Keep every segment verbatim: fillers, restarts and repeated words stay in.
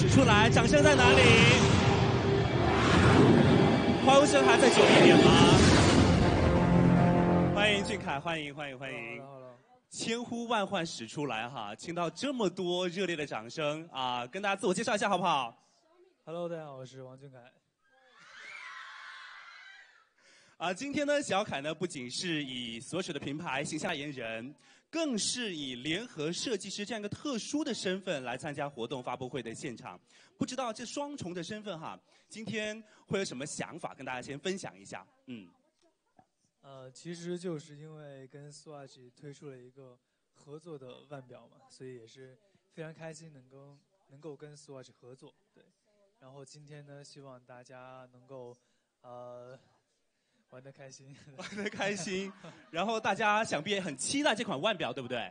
使出来，掌声在哪里？欢呼声还在久一点吗？欢迎俊凯，欢迎欢迎欢迎！千呼万唤始出来哈，听到这么多热烈的掌声啊，跟大家自我介绍一下好不好 ？Hello， 大家好，我是王俊凯。 啊，今天呢，小凯呢不仅是以所属的品牌形象代言人，更是以联合设计师这样一个特殊的身份来参加活动发布会的现场。不知道这双重的身份哈，今天会有什么想法跟大家先分享一下？嗯，呃，其实就是因为跟 Swatch 推出了一个合作的腕表嘛，所以也是非常开心能够能够跟 Swatch 合作。对，然后今天呢，希望大家能够呃。 玩得开心，玩得开心，然后大家想必也很期待这款腕表，对不对？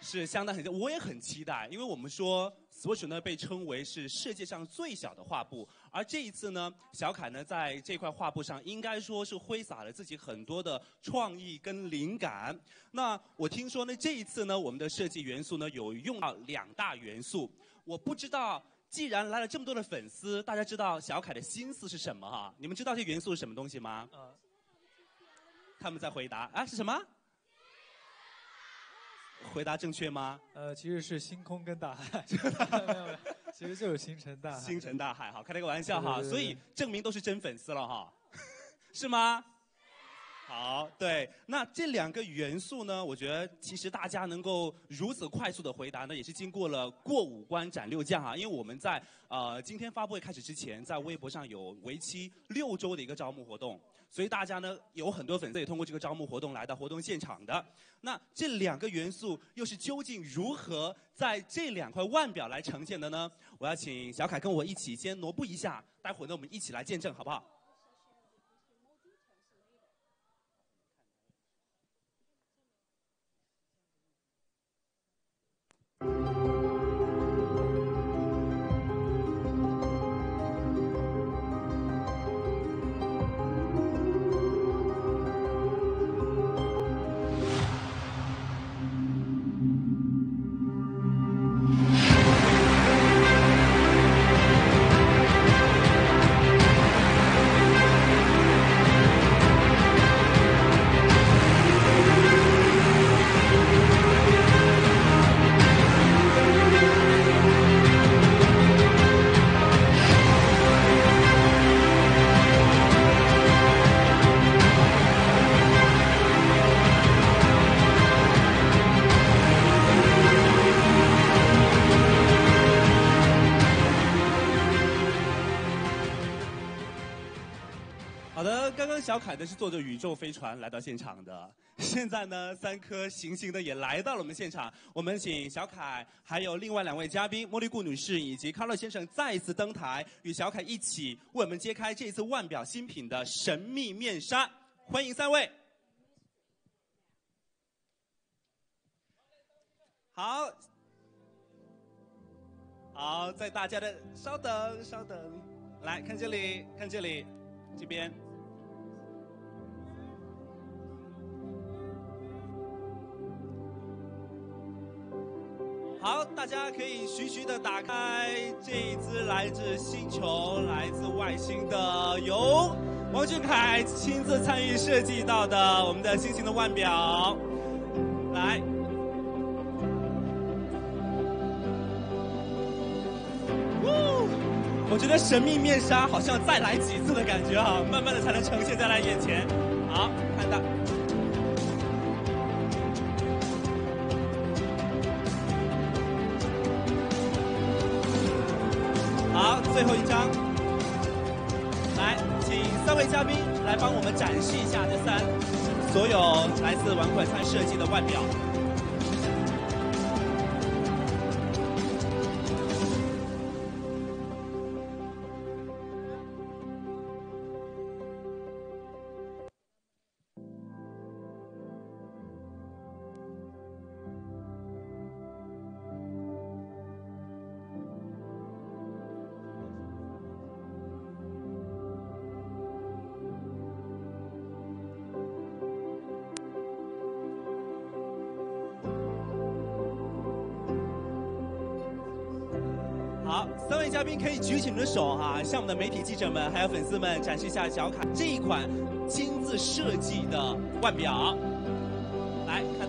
是相当很，我也很期待，因为我们说Swatch呢被称为是世界上最小的画布，而这一次呢，小凯呢在这块画布上应该说是挥洒了自己很多的创意跟灵感。那我听说呢，这一次呢，我们的设计元素呢有用到两大元素，我不知道。 既然来了这么多的粉丝，大家知道小凯的心思是什么哈？你们知道这元素是什么东西吗？呃、他们在回答啊，是什么？回答正确吗？呃，其实是星空跟大海。没有没有，其实就是星辰大海。星辰大海，好，开了个玩笑哈，对对对对所以证明都是真粉丝了哈，是吗？ 好，对，那这两个元素呢，我觉得其实大家能够如此快速的回答呢，也是经过了过五关斩六将啊。因为我们在呃今天发布会开始之前，在微博上有为期六周的一个招募活动，所以大家呢有很多粉丝也通过这个招募活动来到活动现场的。那这两个元素又是究竟如何在这两块腕表来呈现的呢？我要请小凯跟我一起先挪步一下，待会呢我们一起来见证，好不好？ 小凯呢是坐着宇宙飞船来到现场的，现在呢三颗行星呢也来到了我们现场，我们请小凯还有另外两位嘉宾莫莉顾女士以及卡拉先生再次登台，与小凯一起为我们揭开这次腕表新品的神秘面纱，欢迎三位。好，好，在大家的稍等稍等，来看这里看这里，这边。 好，大家可以徐徐的打开这一只来自星球、来自外星的由王俊凯亲自参与设计到的我们的新型的腕表，来。我觉得神秘面纱好像再来几次的感觉啊，慢慢的才能呈现在他眼前。好，看到。 好，最后一张，来，请三位嘉宾来帮我们展示一下这三所有来自王冠灿设计的腕表。好，三位嘉宾可以举起你的手哈、啊，向我们的媒体记者们还有粉丝们展示一下小卡这一款亲自设计的腕表。来看，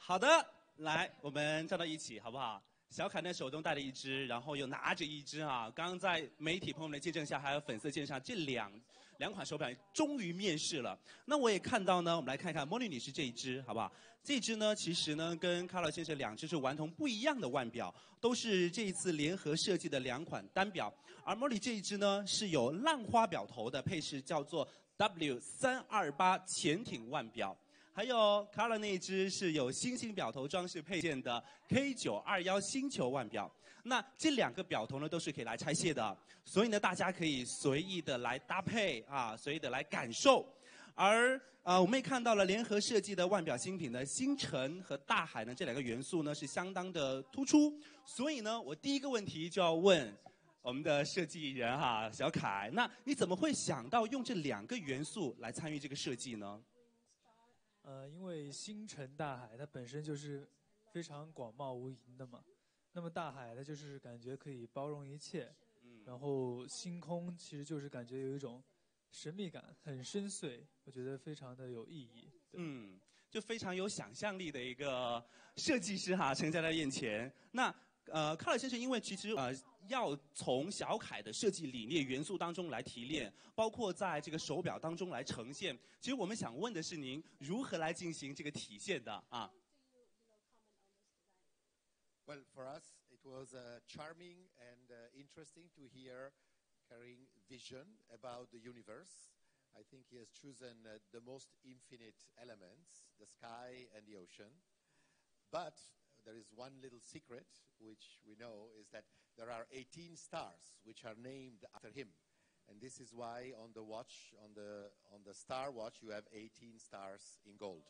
好的，来，我们站到一起，好不好？小卡呢手中带着一只，然后又拿着一只啊。刚刚在媒体朋友们的见证下，还有粉丝见证下，这两两款手表终于面世了。那我也看到呢，我们来看看莫奈女士这一只，好不好？这只呢，其实呢跟卡拉先生两只是完全不一样的腕表，都是这一次联合设计的两款单表。而莫奈这一只呢是有浪花表头的配饰，叫做 W 三二八 潜艇腕表。 还有卡拉那一只是有星星表头装饰配件的 K 九二一 星球腕表，那这两个表头呢都是可以来拆卸的，所以呢大家可以随意的来搭配啊，随意的来感受。而啊、呃、我们也看到了联合设计的腕表新品的星辰和大海呢这两个元素呢是相当的突出，所以呢我第一个问题就要问我们的设计人哈、啊、小凯，那你怎么会想到用这两个元素来参与这个设计呢？ 呃，因为星辰大海它本身就是非常广袤无垠的嘛，那么大海它就是感觉可以包容一切，嗯、然后星空其实就是感觉有一种神秘感，很深邃，我觉得非常的有意义。嗯，就非常有想象力的一个设计师哈，呈现在眼前。那呃，卡拉先生因为其实呃。 要从小凯的设计理念元素当中来提炼，包括在这个手表当中来呈现。其实我们想问的是，您如何来进行这个体现的啊 ？Well, for us, it was charming and interesting to hear carrying vision about the universe. I think he has chosen the most infinite elements, the sky and the ocean. But there is one little secret which we know is that there are eighteen stars which are named after him, and this is why on the watch, on the on the star watch, you have eighteen stars in gold.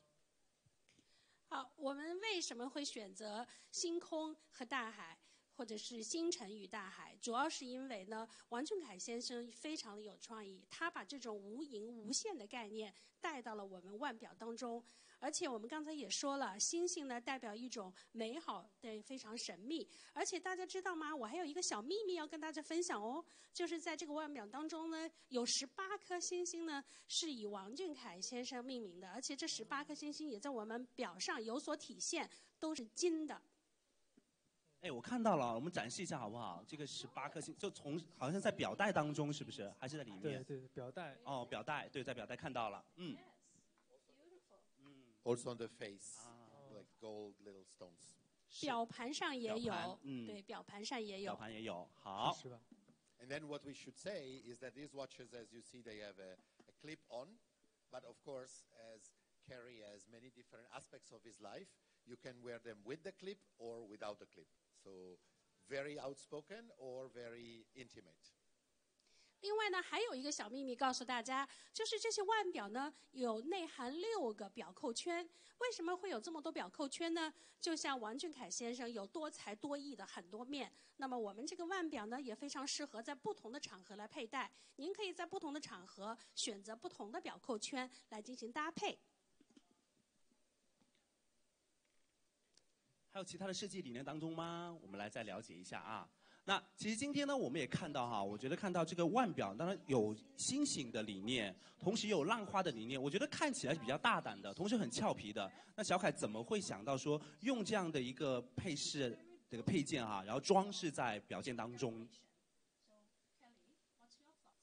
好，我们为什么会选择星空和大海，或者是星辰与大海？主要是因为呢，王俊凯先生非常的有创意，他把这种无垠无限的概念带到了我们腕表当中。 而且我们刚才也说了，星星呢代表一种美好，对，非常神秘。而且大家知道吗？我还有一个小秘密要跟大家分享哦，就是在这个腕表当中呢，有十八颗星星呢是以王俊凯先生命名的，而且这十八颗星星也在我们表上有所体现，都是金的。哎，我看到了，我们展示一下好不好？这个十八颗星就从好像在表带当中，是不是？还是在里面？对对，表带。哦，表带，对，在表带看到了，嗯。 Also on the face, like gold little stones. 表盘上也有，嗯，对，表盘上也有。表盘也有，好。是吧 ？And then what we should say is that these watches, as you see, they have a, a clip-on, but of course, as Carey has many different aspects of his life, you can wear them with the clip or without the clip. So very outspoken or very intimate. 另外呢，还有一个小秘密告诉大家，就是这些腕表呢有内含六个表扣圈。为什么会有这么多表扣圈呢？就像王俊凯先生有多才多艺的很多面，那么我们这个腕表呢也非常适合在不同的场合来佩戴。您可以在不同的场合选择不同的表扣圈来进行搭配。还有其他的设计理念当中吗？我们来再了解一下啊。 那其实今天呢，我们也看到哈，我觉得看到这个腕表，当然有星星的理念，同时有浪花的理念，我觉得看起来是比较大胆的，同时很俏皮的。那小凯怎么会想到说用这样的一个配饰、这个配件哈、啊，然后装饰在表件当中？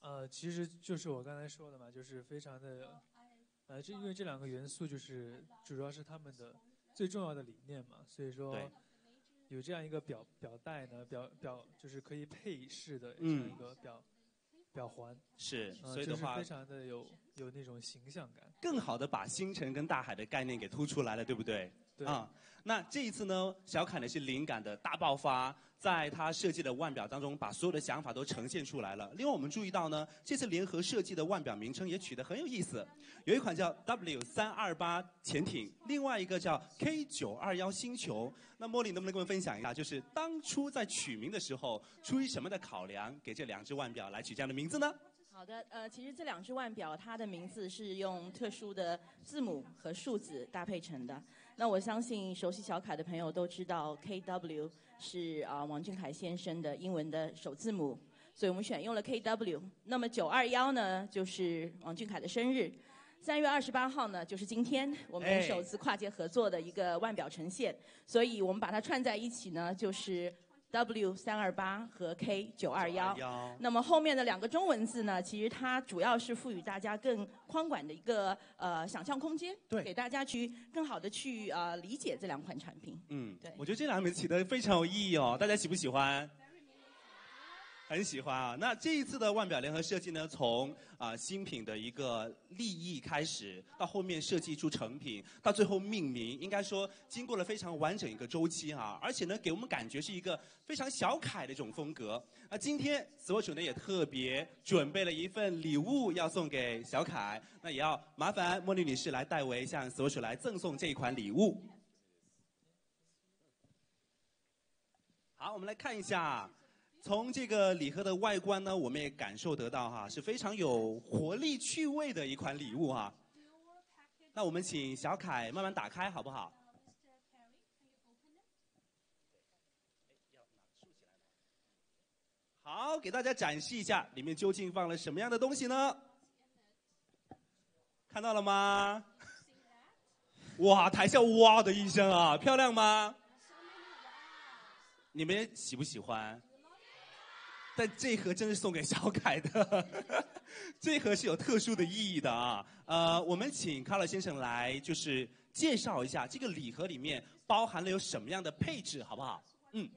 呃，其实就是我刚才说的嘛，就是非常的，呃，这因为这两个元素就是主要是他们的最重要的理念嘛，所以说。 有这样一个表表带呢，表表就是可以配饰的这样一个表、嗯、表环，是，所以的话、呃、就是非常的有有那种形象感，更好的把星辰跟大海的概念给突出来了，对不对？对啊、嗯，那这一次呢，小凯呢是灵感的大爆发，在他设计的腕表当中，把所有的想法都呈现出来了。另外，我们注意到呢，这次联合设计的腕表名称也取得很有意思，有一款叫 W 三二八潜艇，另外一个叫 K 九二幺星球。那莫莉能不能跟我们分享一下，就是当初在取名的时候，出于什么的考量，给这两只腕表来取这样的名字呢？ 好的，呃，其实这两只腕表它的名字是用特殊的字母和数字搭配成的。那我相信熟悉小凯的朋友都知道 ，K W 是啊、呃、王俊凯先生的英文的首字母，所以我们选用了 K W。那么九二幺呢，就是王俊凯的生日， 三月二十八号呢，就是今天我们首次跨界合作的一个腕表呈现，所以我们把它串在一起呢，就是 W 三二八和 K 九二幺， 那么后面的两个中文字呢，其实它主要是赋予大家更宽广的一个呃想象空间，对，给大家去更好的去呃理解这两款产品。嗯，对，我觉得这两个名字起得非常有意义哦，大家喜不喜欢？ 很喜欢啊！那这一次的腕表联合设计呢，从啊、呃、新品的一个立意开始，到后面设计出成品，到最后命名，应该说经过了非常完整一个周期啊！而且呢，给我们感觉是一个非常小凯的一种风格。那今天 Swatch 呢也特别准备了一份礼物要送给小凯，那也要麻烦莫莉女士来代为向 Swatch 来赠送这一款礼物。好，我们来看一下。 从这个礼盒的外观呢，我们也感受得到哈，是非常有活力趣味的一款礼物哈。那我们请小凯慢慢打开好不好？好，给大家展示一下里面究竟放了什么样的东西呢？看到了吗？哇，台下哇的一声啊，漂亮吗？你们喜不喜欢？ 但这盒真是送给小凯的，这盒是有特殊的意义的啊。呃，我们请卡拉先生来，就是介绍一下这个礼盒里面包含了有什么样的配置，好不好？嗯。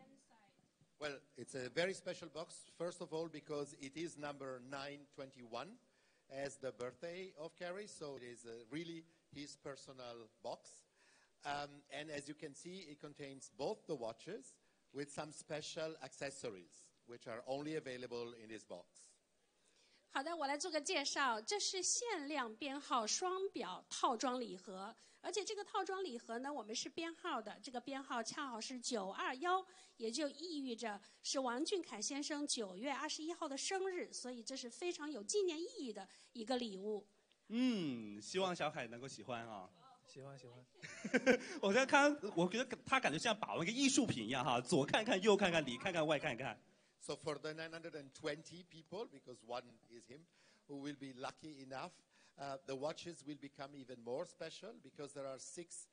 Well, it's a very special box. First of all, because it is number nine twenty-one as the birthday of Carrie, so it is really his personal box. Um, and as you can see, it contains both the watches with some special accessories. Which are only available in this box. 好的，我来做个介绍。这是限量编号双表套装礼盒，而且这个套装礼盒呢，我们是编号的，这个编号恰好是九二幺，也就意味着是王俊凯先生九月二十一号的生日，所以这是非常有纪念意义的一个礼物。嗯，希望小凯能够喜欢啊。 喜欢喜欢，我在看，我觉得他感觉像把玩一个艺术品一样哈，左看看右看看里看看外看看。So for the nine hundred twenty people, because one is him, who will be lucky enough, uh, the watches will become even more special because there are six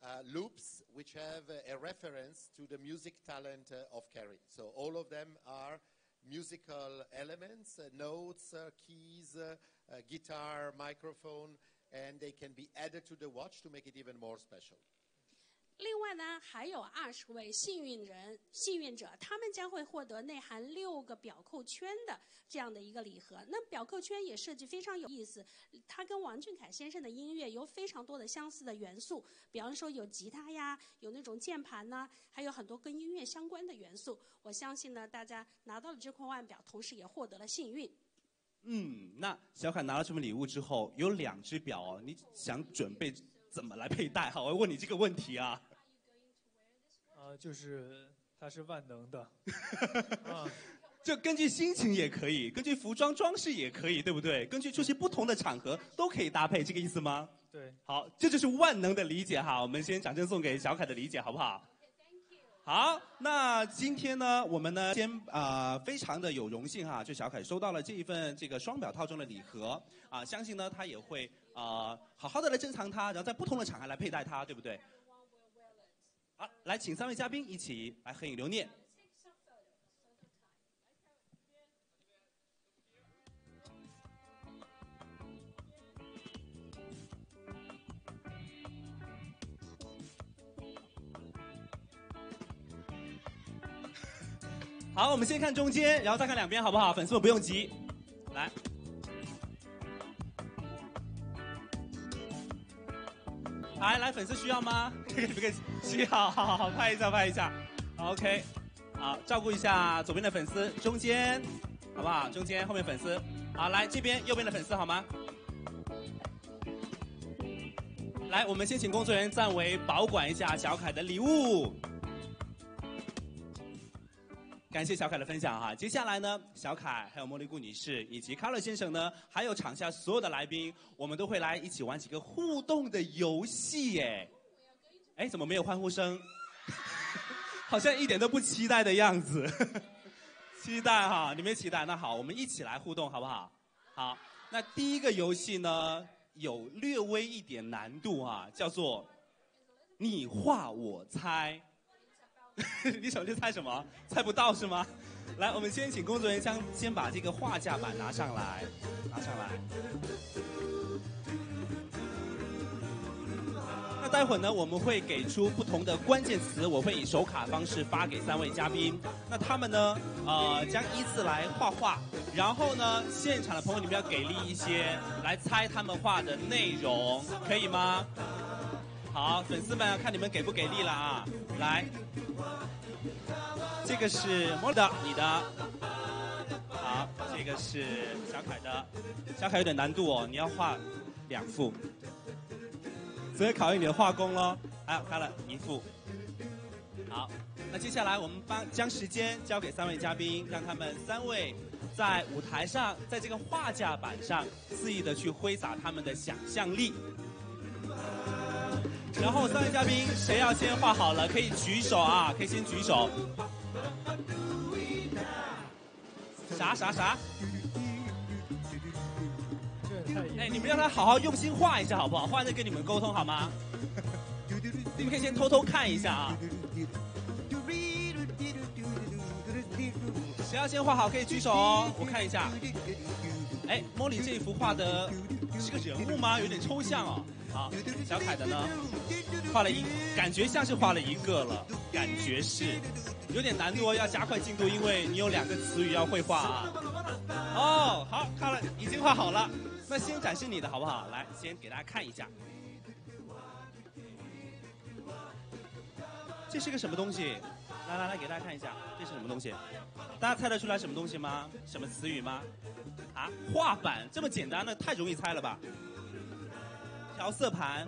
uh, loops which have a reference to the music talent uh, of Carrie. So all of them are musical elements, uh, notes, uh, keys, uh, uh, guitar, microphone. And they can be added to the watch to make it even more special. 另外呢，还有二十位幸运人、幸运者，他们将会获得内含六个表扣圈的这样的一个礼盒。那表扣圈也设计非常有意思，它跟王俊凯先生的音乐有非常多的相似的元素，比方说有吉他呀，有那种键盘呐、啊，还有很多跟音乐相关的元素。我相信呢，大家拿到了这块腕表，同时也获得了幸运。 嗯，那小凯拿到这份礼物之后，有两只表哦，你想准备怎么来佩戴？好，我要问你这个问题啊。啊，就是它是万能的，啊，就根据心情也可以，根据服装装饰也可以，对不对？根据出席不同的场合都可以搭配，这个意思吗？对。好，这就是万能的理解哈。我们先掌声送给小凯的理解，好不好？ 好，那今天呢，我们呢先啊、呃，非常的有荣幸哈，就小凯收到了这一份这个双表套装的礼盒啊，相信呢他也会啊、呃、好好的来珍藏它，然后在不同的场合来佩戴它，对不对？好，来请三位嘉宾一起来合影留念。 好，我们先看中间，然后再看两边，好不好？粉丝们不用急，来。来来，粉丝需要吗？这个这个需要，好好好，拍一下拍一下。OK， 好，照顾一下左边的粉丝，中间，好不好？中间后面粉丝，好来这边右边的粉丝好吗？来，我们先请工作人员暂为保管一下小凯的礼物。 感谢小凯的分享哈，接下来呢，小凯还有茉莉顾女士以及卡拉先生呢，还有场下所有的来宾，我们都会来一起玩几个互动的游戏哎。哎，怎么没有欢呼声？好像一点都不期待的样子。期待哈，你们期待？那好，我们一起来互动好不好？好，那第一个游戏呢，有略微一点难度啊，叫做你画我猜。 你手机猜什么？猜不到是吗？来，我们先请工作人员先先把这个画架板拿上来，拿上来。那待会呢，我们会给出不同的关键词，我会以手卡方式发给三位嘉宾。那他们呢，呃，将依次来画画。然后呢，现场的朋友你们要给力一些，来猜他们画的内容，可以吗？ 好，粉丝们，看你们给不给力了啊！来，这个是莫奈的，你的。好，这个是小凯的。小凯有点难度哦，你要画两幅，所以考验你的画工咯。还有，看了一幅。好，那接下来我们帮将时间交给三位嘉宾，让他们三位在舞台上，在这个画架板上肆意的去挥洒他们的想象力。 然后三位嘉宾，谁要先画好了，可以举手啊，可以先举手。啥啥啥？哎，你们让他好好用心画一下好不好？画完再跟你们沟通好吗？你们可以先偷偷看一下啊。谁要先画好可以举手哦，我看一下。哎，莫莉这一幅画的是个人物吗？有点抽象哦。 好，小凯的呢，画了一，感觉像是画了一个了，感觉是，有点难度哦，要加快进度，因为你有两个词语要绘画啊。哦，好，看了，已经画好了，那先展示你的好不好？来，先给大家看一下，这是个什么东西？来来来，给大家看一下，这是什么东西？大家猜得出来什么东西吗？什么词语吗？啊，画板这么简单的，太容易猜了吧？ 调色盘，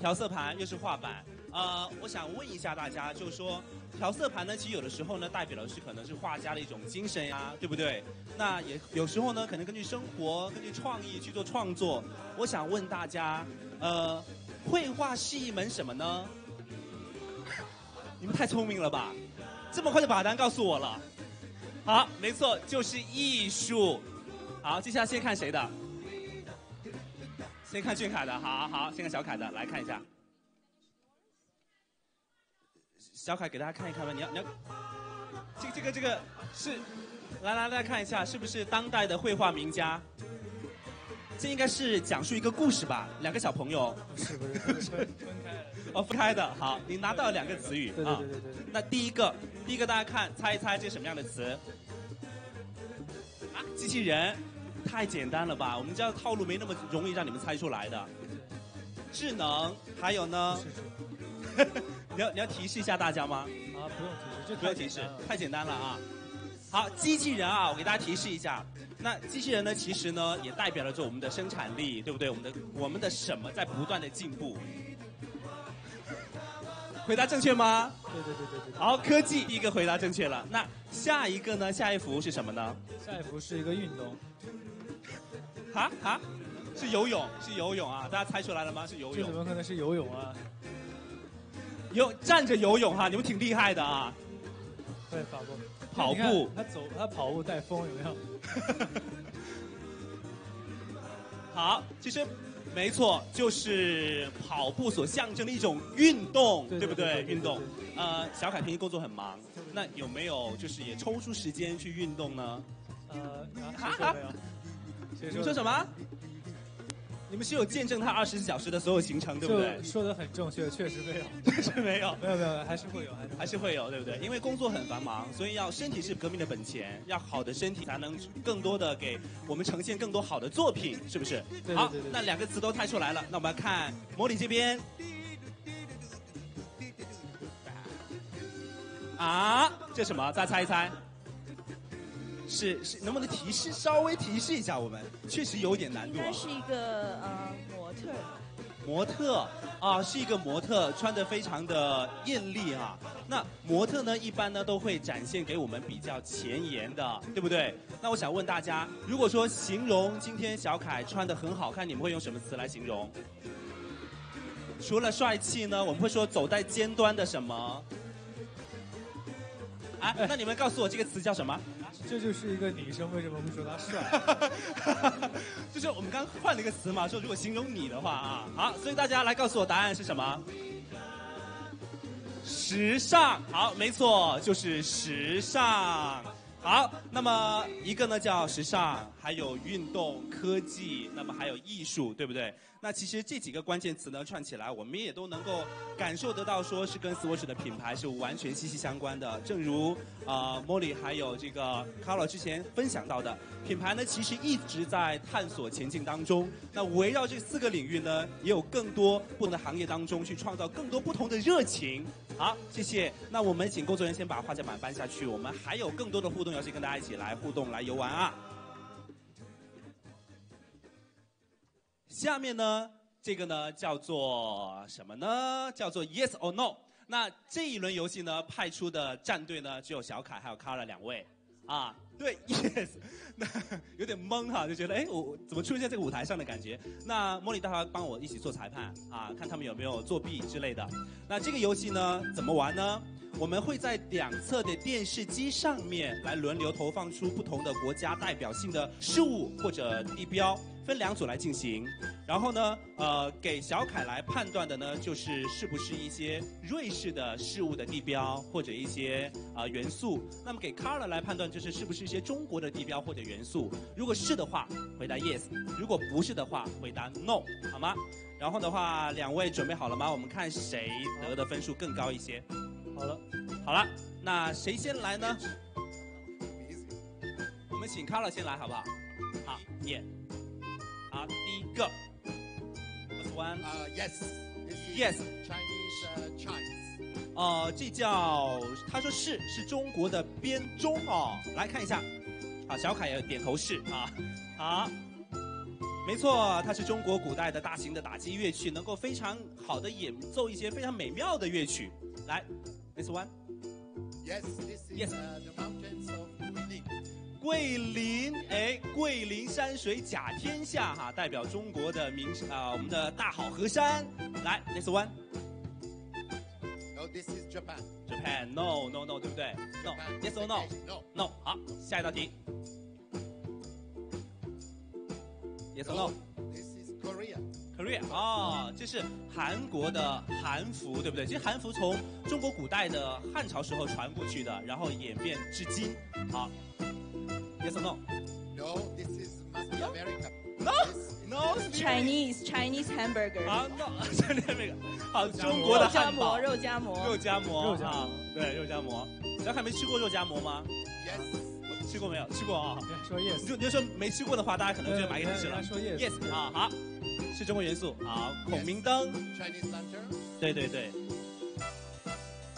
调色盘又是画板，呃，我想问一下大家，就是说调色盘呢，其实有的时候呢，代表的是可能是画家的一种精神呀、啊，对不对？那也有时候呢，可能根据生活、根据创意去做创作。我想问大家，呃，绘画是一门什么呢？你们太聪明了吧，这么快就把答案告诉我了。好，没错，就是艺术。好，接下来先看谁的。 先看俊凯的，好好，先看小凯的，来看一下。小凯给大家看一看吧，你要你要，这个这个这个是，来来来看一下，是不是当代的绘画名家？这应该是讲述一个故事吧，两个小朋友。不是不是不是分开的。哦，分开的，好，你拿到两个词语啊。对对对对。那第一个，第一个大家看，猜一猜这是什么样的词？啊，机器人。 太简单了吧！我们这样套路没那么容易让你们猜出来的。智能，还有呢？你要你要提示一下大家吗？啊，不用提示，就不用提示，太简单了啊！好，机器人啊，我给大家提示一下。那机器人呢，其实呢也代表了着我们的生产力，对不对？我们的我们的什么在不断的进步？回答正确吗？对对对对对。好，科技第一个回答正确了。那下一个呢？下一幅是什么呢？下一幅是一个运动。 啊啊，是游泳，是游泳啊！大家猜出来了吗？是游泳。这怎么可能是游泳啊？游站着游泳哈、啊，你们挺厉害的啊。对，跑步。跑步。他走，他跑步带风，有没有？好，其实没错，就是跑步所象征的一种运动， 对, 对, 对, 对, 对不对？运动。呃，小凯平时工作很忙，那有没有就是也抽出时间去运动呢？呃，啊，是没有。 你们说什么？你们是有见证他二十四小时的所有行程，对不对？说的很正确，确实没有，确实没有，没有没有，还是会有，还是还是会有，对不对？因为工作很繁忙，所以要身体是革命的本钱，要好的身体才能更多的给我们呈现更多好的作品，是不是？对对对对好，那两个词都猜出来了，那我们看莫莉这边，啊，这什么？再猜一猜。是是，能不能提示稍微提示一下我们？确实有点难度、啊。应该是一个呃模特。模特啊，是一个模特，穿得非常的艳丽啊。那模特呢，一般呢都会展现给我们比较前沿的，对不对？那我想问大家，如果说形容今天小凯穿得很好看，你们会用什么词来形容？除了帅气呢，我们会说走在尖端的什么？啊，那你们告诉我这个词叫什么？这就是一个女生为什么会说他帅，就是我们刚换了一个词嘛，说如果形容你的话啊，好，所以大家来告诉我答案是什么？时尚，好，没错，就是时尚。好，那么一个呢叫时尚，还有运动、科技，那么还有艺术，对不对？那其实这几个关键词呢串起来，我们也都能够感受得到，说是跟 Swatch 的品牌是完全息息相关的。正如啊、呃、莫莉还有这个 卡拉 之前分享到的，品牌呢其实一直在探索前进当中。那围绕这四个领域呢，也有更多不同的行业当中去创造更多不同的热情。好，谢谢。那我们请工作人员先把画展板搬下去，我们还有更多的互动。要是跟大家一起来互动、来游玩啊！下面呢，这个呢叫做什么呢？叫做 Yes or No。那这一轮游戏呢，派出的战队呢，只有小凯还有 卡拉 两位啊。对 ，Yes， 那有点懵哈、啊，就觉得哎，我怎么出现在这个舞台上的感觉？那莫莉待会帮我一起做裁判啊，看他们有没有作弊之类的。那这个游戏呢，怎么玩呢？我们会在两侧的电视机上面来轮流投放出不同的国家代表性的事物或者地标，分两组来进行。然后呢，呃，给小凯来判断的呢，就是是不是一些瑞士的事物的地标或者一些啊、呃、元素。那么给 卡拉 来判断，就是是不是一些中国的地标或者元素。如果是的话，回答 yes； 如果不是的话，回答 no， 好吗？然后的话，两位准备好了吗？我们看谁得的分数更高一些。好了，好了，那谁先来呢？我们请 卡拉 先来，好不好？好，耶、yeah ！好，第一个 ，First one， 呃、uh, yes，yes， Chinese、uh, Chinese。呃，这叫他说是是中国的编钟哦，来看一下。好，小凯也点头是啊，好。没错，它是中国古代的大型的打击乐器，能够非常好的演奏一些非常美妙的乐曲。来。This one? Yes, this is、yes. uh, the mountains of Guilin. 桂林，哎，桂林山水甲天下哈、啊，代表中国的名啊、呃，我们的大好河山。来 ，next one. No, this is Japan. Japan, no, no, no, 对不对 ？No, yes or no? No, no. 好，下一道题。Yes or no? This is Korea.Korea 哦，这是韩国的韩服，对不对？其实韩服从中国古代的汉朝时候传过去的，然后演变至今。好 ，Yes or no? No, this is America. No, no, Chinese Chinese hamburger. 啊 ，no Chinese hamburger。好，中国的汉堡。肉夹馍，肉夹馍，肉夹馍。对，肉夹馍。小凯没吃过肉夹馍吗 ？Yes， 吃过没有？吃过啊。说 yes。你就说没吃过的话，大家可能就买给你吃了。说 yes。Yes 啊，好。是中国元素，好，孔明灯 ，Chinese lantern， 对对对，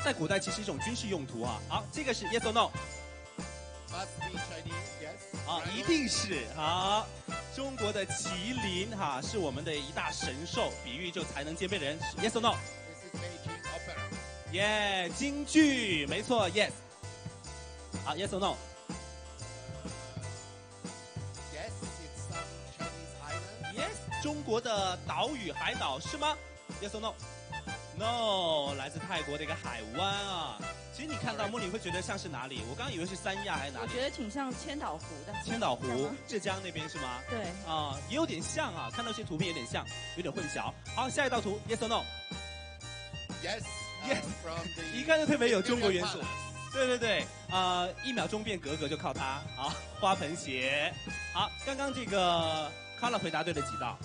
在古代其实一种军事用途啊。好，这个是 yes or no？Must be Chinese, yes。啊，一定是。好，中国的麒麟哈、啊、是我们的一大神兽，比喻就才能兼备的人。Yes or no？This is Beijing opera。耶，京剧，没错 ，yes。好 ，yes or no？中国的岛屿海岛是吗 ？Yes or no? No， 来自泰国的一个海湾啊。其实你看到莫莉会觉得像是哪里？我刚刚以为是三亚还是哪里？我觉得挺像千岛湖的。千岛湖，浙江那边是吗？对。啊、呃，也有点像啊，看到些图片有点像，有点混淆。好，下一道图 ，Yes or no? Yes, yes. From the 一看就特别有中国元素。对对对，啊、呃，一秒钟变格格就靠它。好，花盆鞋。好，刚刚这个。卡拉 回答对了几道？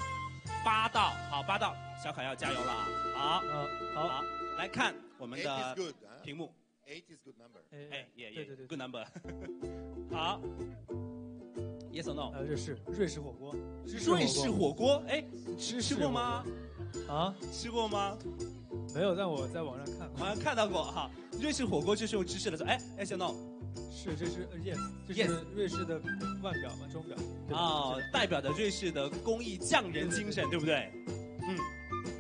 八道，好，八道，小凯要加油了啊！好，嗯，好，好，来看我们的屏幕。Eight is good number. 哎，也也 good number。好 ，Yes or no？ 呃，这是瑞士火锅。瑞士火锅，哎，吃吃过吗？啊，吃过吗？没有，但我在网上看过，好像看到过哈。瑞士火锅就是用芝士来做，哎哎，小闹，是这是 yes， 这是瑞士的腕表嘛，钟表啊，代表着瑞士的工艺匠人精神，对不对？嗯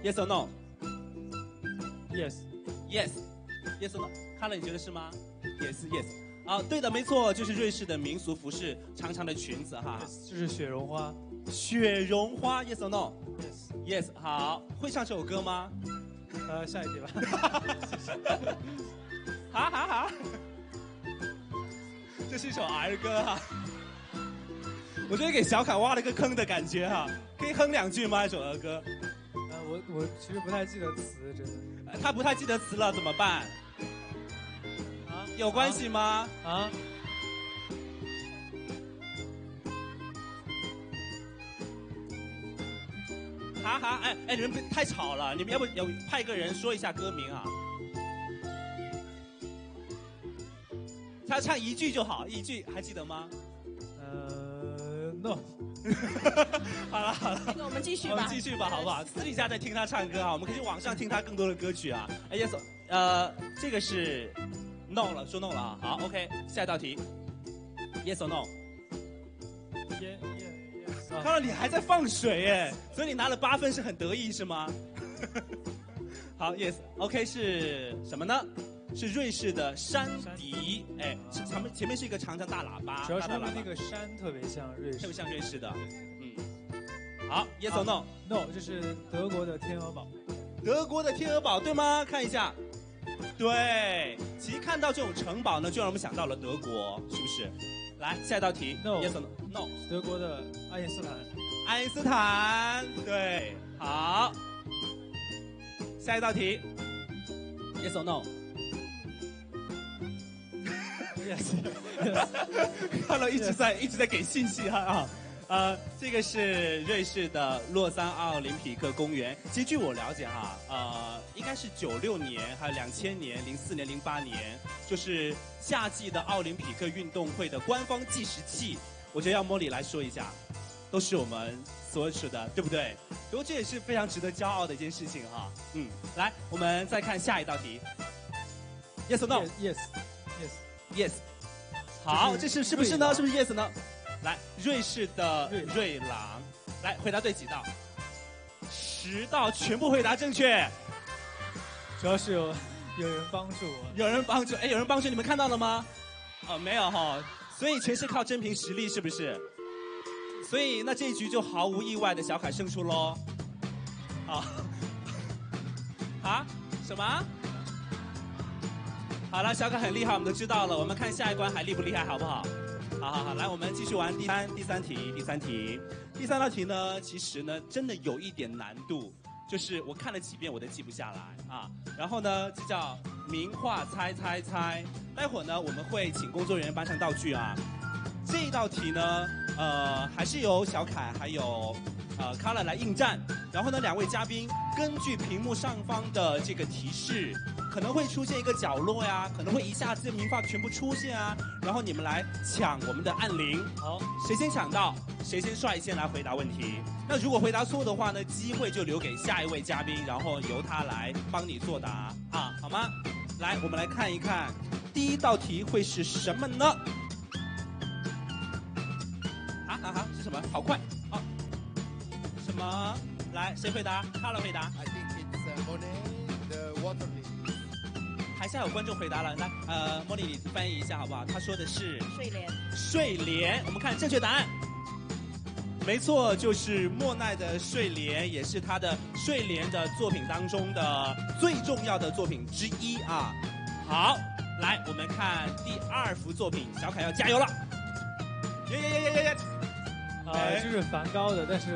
，yes or no？Yes yes yes or no？ 看了你觉得是吗 ？Yes yes。 啊，对的，没错，就是瑞士的民俗服饰，长长的裙子哈，就是雪绒花。雪绒花 ，yes or no？ Yes， yes， 好，会唱这首歌吗？呃，下一题吧。好好好，这是一首儿歌哈，我觉得给小卡挖了一个坑的感觉哈，可以哼两句吗？一首儿歌？呃，我我其实不太记得词，真的。呃、他不太记得词了，怎么办？ 有关系吗？啊？哈哈，哎哎，你们别太吵了，你们要不要派一个人说一下歌名啊？他唱一句就好，一句还记得吗？呃 ，no。好了好了，那个我们继续吧，我们继续吧，好不好？私底下再听他唱歌啊，我们可以去网上听他更多的歌曲啊。哎呀，呃，这个是。 no 了，说 no 了啊！好 ，OK， 下一道题 ，yes or no？ yes yes yes。看到你还在放水耶，所以你拿了八分是很得意是吗？好 ，yes，OK 是什么呢？是瑞士的山笛，哎，前面前面是一个长长大喇叭，主要是那个山特别像瑞士，特别像瑞士的，嗯。好 ，yes or no？no， 这是德国的天鹅堡，德国的天鹅堡对吗？看一下。 对，其实看到这种城堡呢，就让我们想到了德国，是不是？来，下一道题 ，no yes or no？ 德国的爱因斯坦，爱因斯坦，对，好。下一道题 ，yes or no？yes， 看到一直在 Yes. 一直在给信息哈啊。 呃，这个是瑞士的洛桑奥林匹克公园。其实据我了解哈，呃，应该是九六年、还有两千年、零四年、零八年，就是夏季的奥林匹克运动会的官方计时器。我觉得要莫里来说一下，都是我们Swatch的，对不对？不过这也是非常值得骄傲的一件事情哈。嗯，来，我们再看下一道题。Yes or no? Yes, yes, yes. 好，这是是不是呢？是不是 yes 呢？ 来，瑞士的瑞郎，来回答对几道？十道全部回答正确。主要是有有人帮助我，有人帮助，哎，有人帮助，你们看到了吗？哦，没有哈，所以全是靠真凭实力，是不是？所以那这一局就毫无意外的小凯胜出喽。好，啊？什么？好了，小凯很厉害，我们都知道了。我们看下一关还厉不厉害，好不好？ 好好好，来，我们继续玩第三第三题，第三题，第三道题呢，其实呢，真的有一点难度，就是我看了几遍我都记不下来啊。然后呢，这叫名画猜猜猜。待会儿呢，我们会请工作人员搬上道具啊。这一道题呢，呃，还是由小凯还有呃卡拉来应战。然后呢，两位嘉宾根据屏幕上方的这个提示。 可能会出现一个角落呀，可能会一下子名画全部出现啊，然后你们来抢我们的按铃，好，谁先抢到，谁先率先来回答问题。那如果回答错的话呢，机会就留给下一位嘉宾，然后由他来帮你作答啊，好吗？来，我们来看一看第一道题会是什么呢？啊啊啊！是什么？好快啊！什么？来，谁回答？卡拉回答。I think it's Monet, the water lily. 台下有观众回答了，来，呃，莫莉你翻译一下好不好？他说的是睡莲。睡莲，我们看正确答案，没错，就是莫奈的睡莲，也是他的睡莲的作品当中的最重要的作品之一啊。好，来，我们看第二幅作品，小凯要加油了。耶耶耶耶耶！啊，这是梵高的，但是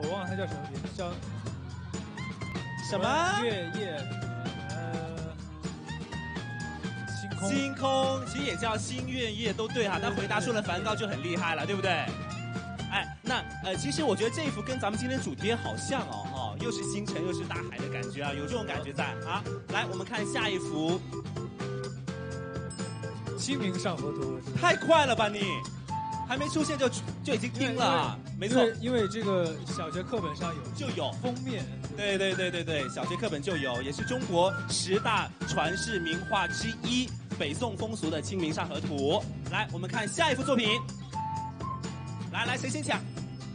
我忘了他叫什么名，叫什么？月夜。 星空其实也叫星月夜，都对哈、啊。他回答出了梵高就很厉害了，对不对？哎，那呃，其实我觉得这一幅跟咱们今天主题也好像哦，哈、哦，又是星辰又是大海的感觉啊，有这种感觉在啊。来，我们看下一幅《清明上河图》。太快了吧你！还没出现就就已经听了，没错，因为这个小学课本上有就有封面，对对对对对，小学课本就有，也是中国十大传世名画之一，北宋风俗的《清明上河图》。来，我们看下一幅作品。来来，谁先抢？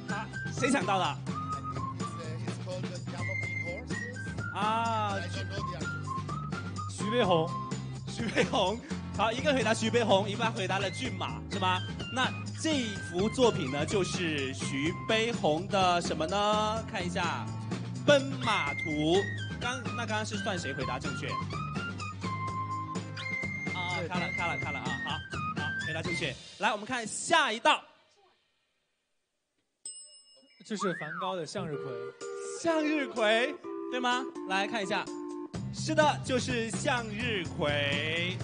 啊，谁抢到了？啊，徐悲鸿，徐悲鸿。好，一个回答徐悲鸿，一半回答了骏马，是吧？那这幅作品呢，就是徐悲鸿的什么呢？看一下，《奔马图》。刚那刚刚是算谁回答正确？啊，看了看了看了啊，好，好，回答正确。来，我们看下一道，这是梵高的《向日葵》。向日葵，对吗？来看一下，是的，就是向日葵。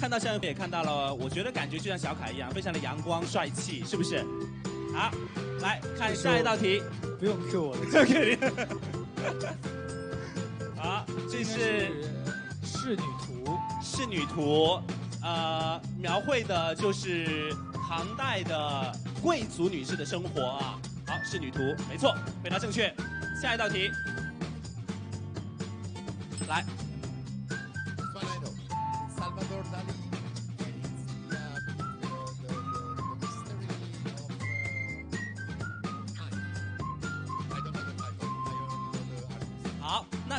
看到向日葵也看到了，我觉得感觉就像小凯一样，非常的阳光帅气，是不是？好，来看下一道题。不用 Q 我了，给你。好，这是仕女图。仕女图，呃，描绘的就是唐代的贵族女士的生活啊。好，仕女图，没错，回答正确。下一道题，来。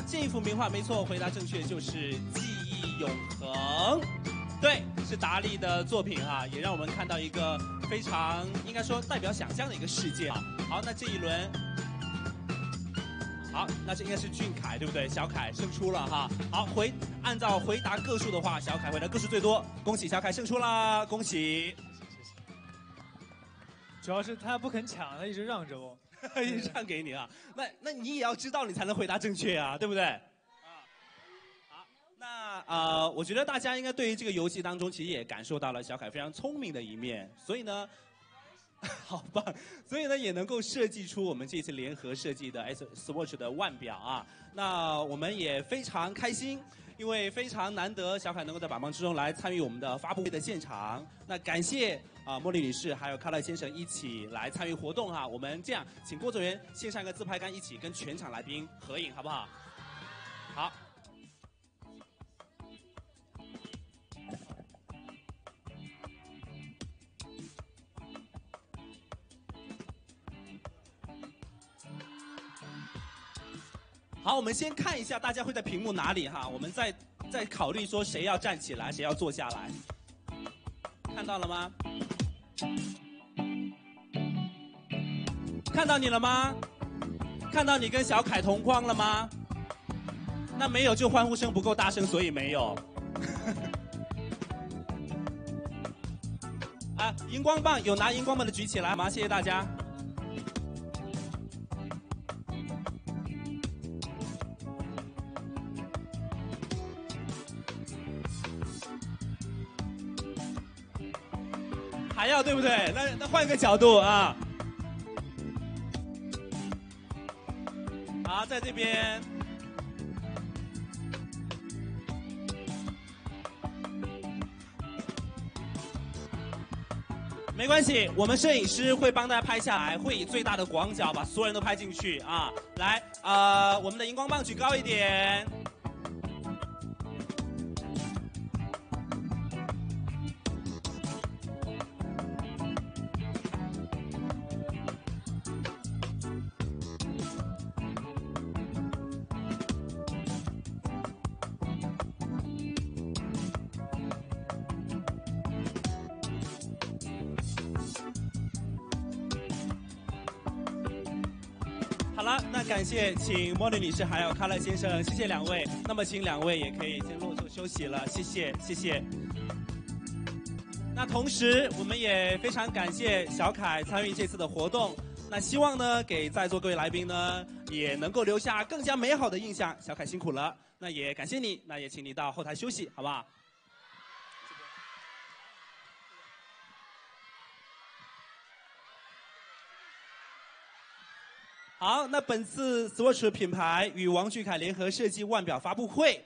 这幅名画没错，回答正确就是《记忆永恒》，对，是达利的作品啊，也让我们看到一个非常应该说代表想象的一个世界啊。好，那这一轮，好，那这应该是俊凯对不对？小凯胜出了哈。好，回按照回答个数的话，小凯回答个数最多，恭喜小凯胜出啦，恭喜。主要是他不肯抢，他一直让着我。一直唱给你啊，那那你也要知道，你才能回答正确啊，对不对？啊，好，那呃，我觉得大家应该对于这个游戏当中，其实也感受到了小凯非常聪明的一面，所以呢，好棒，所以呢也能够设计出我们这次联合设计的 Swatch 的腕表啊。那我们也非常开心，因为非常难得小凯能够在百忙之中来参与我们的发布会的现场，那感谢。啊，莫奈女士还有卡拉先生一起来参与活动哈。我们这样，请工作人员献上一个自拍杆，一起跟全场来宾合影，好不好？好。好，我们先看一下大家会在屏幕哪里哈。我们再再考虑说谁要站起来，谁要坐下来。看到了吗？看到你了吗？看到你跟小凯同框了吗？那没有，就欢呼声不够大声，所以没有。啊，荧光棒有拿荧光棒的举起来吗？谢谢大家。还要对不对？那那换一个角度啊！好，在这边。没关系，我们摄影师会帮大家拍下来，会以最大的广角把所有人都拍进去啊！来，呃，我们的荧光棒举高一点。好了，那感谢请莫奈女士还有卡拉先生，谢谢两位。那么请两位也可以先落座休息了，谢谢谢谢。那同时我们也非常感谢小凯参与这次的活动，那希望呢给在座各位来宾呢也能够留下更加美好的印象。小凯辛苦了，那也感谢你，那也请你到后台休息，好不好？好，那本次 Swatch 品牌与王俊凯联合设计腕表发布会，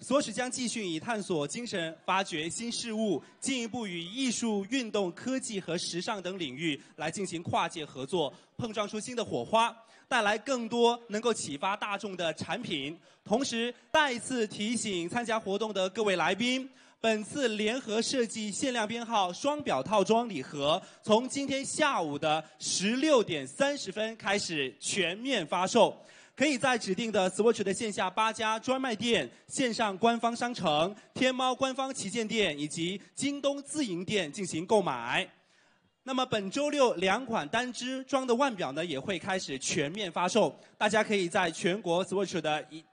Swatch 将继续以探索精神、发掘新事物，进一步与艺术、运动、科技和时尚等领域来进行跨界合作，碰撞出新的火花，带来更多能够启发大众的产品。同时，再次提醒参加活动的各位来宾。 本次联合设计限量编号双表套装礼盒，从今天下午的十六点三十分开始全面发售，可以在指定的 Swatch 的线下八家专卖店、线上官方商城、天猫官方旗舰店以及京东自营店进行购买。 那么本周六两款单支装的腕表呢，也会开始全面发售，大家可以在全国 Swatch 的一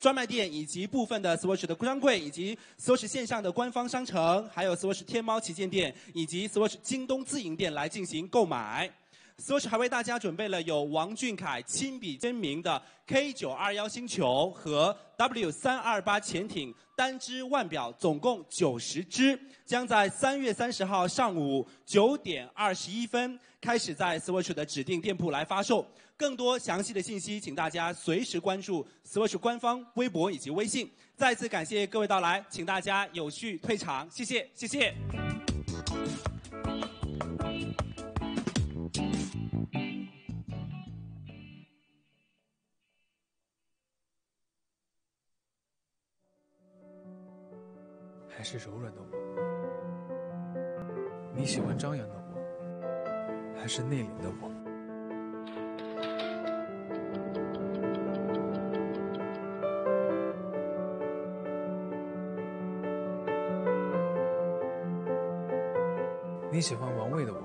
专卖店以及部分的 Swatch 的专柜，以及 Swatch 线上的官方商城，还有 Swatch 天猫旗舰店以及 Swatch 京东自营店来进行购买。Swatch 还为大家准备了有王俊凯亲笔签名的 K 九二一星球和 W 三二八潜艇单支腕表，总共九十只，将在三月三十号上午九点二十一分开始在 Swatch 的指定店铺来发售。 更多详细的信息，请大家随时关注 Swatch 官方微博以及微信。再次感谢各位到来，请大家有序退场，谢谢，谢谢。还是柔软的我，你喜欢张扬的我，还是内敛的我？ 你喜欢玩味的我，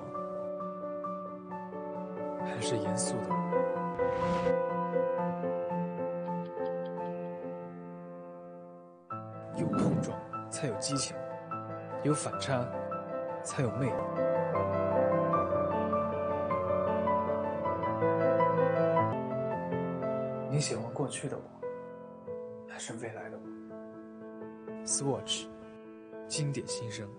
还是严肃的我？有碰撞才有激情，有反差才有魅力。你喜欢过去的我，还是未来的我 ？Swatch， 经典新生。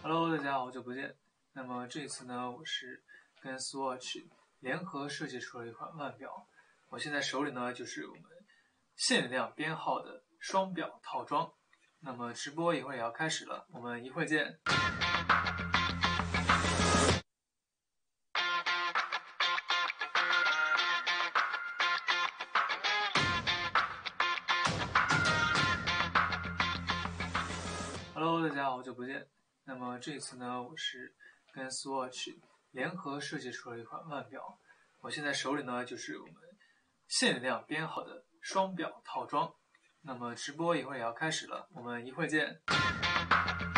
Hello， 大家好久不见。那么这一次呢，我是跟 Swatch 联合设计出了一款腕表。我现在手里呢就是我们限量编号的双表套装。那么直播一会儿也要开始了，我们一会儿见。Hello， 大家好久不见。 那么这次呢，我是跟 Swatch 联合设计出了一款腕表。我现在手里呢就是我们限量编号的双表套装。那么直播一会儿也要开始了，我们一会儿见。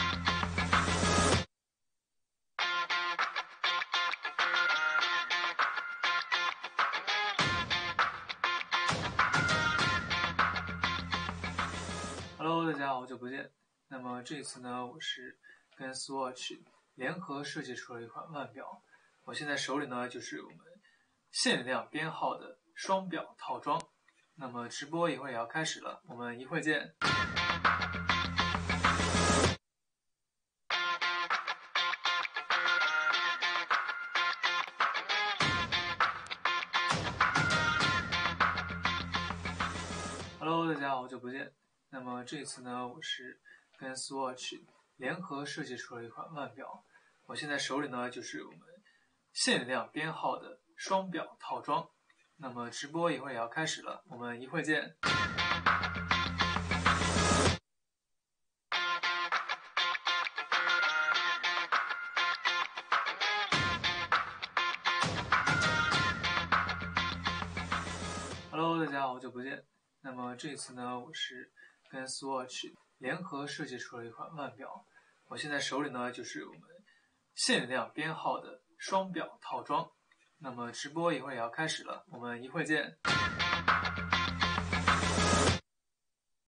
Hello， 大家好久不见。那么这次呢，我是 跟 Swatch 联合设计出了一款腕表，我现在手里呢就是我们限量编号的双表套装。那么直播一会儿也要开始了，我们一会儿见。Hello， 大家好久不见。那么这次呢，我是跟 Swatch 联合设计出了一款腕表，我现在手里呢就是我们限量编号的双表套装。那么直播一会儿也要开始了，我们一会儿见。Hello， 大家好久不见。那么这次呢，我是跟 Swatch 联合设计出了一款腕表。 我现在手里呢就是我们限量编号的双表套装，那么直播一会儿也要开始了，我们一会儿见。